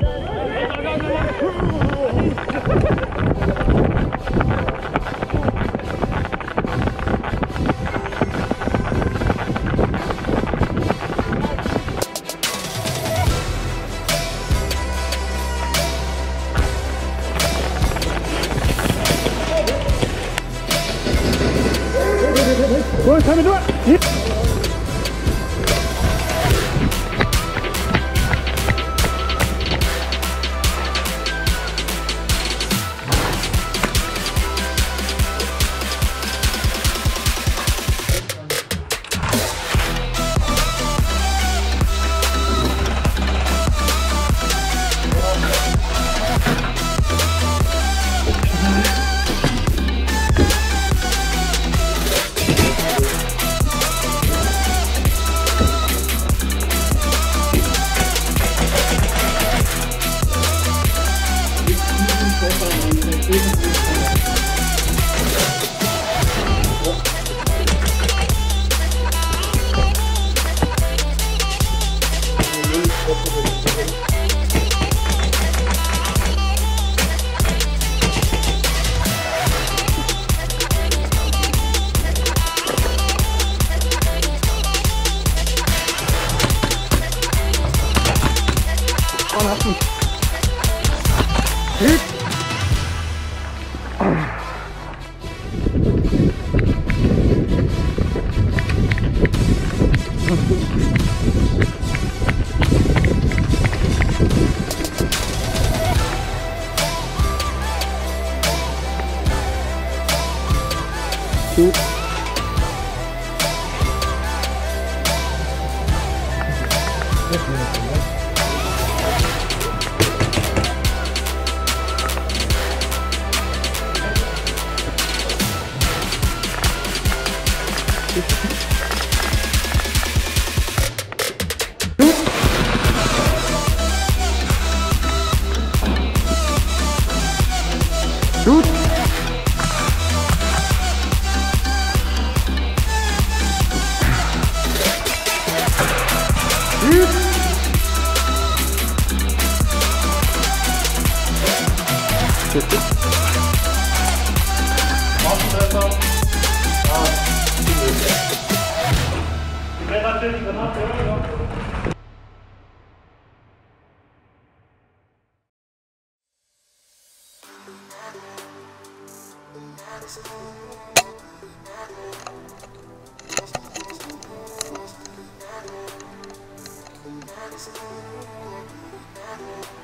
Well, time to do it! Yeah.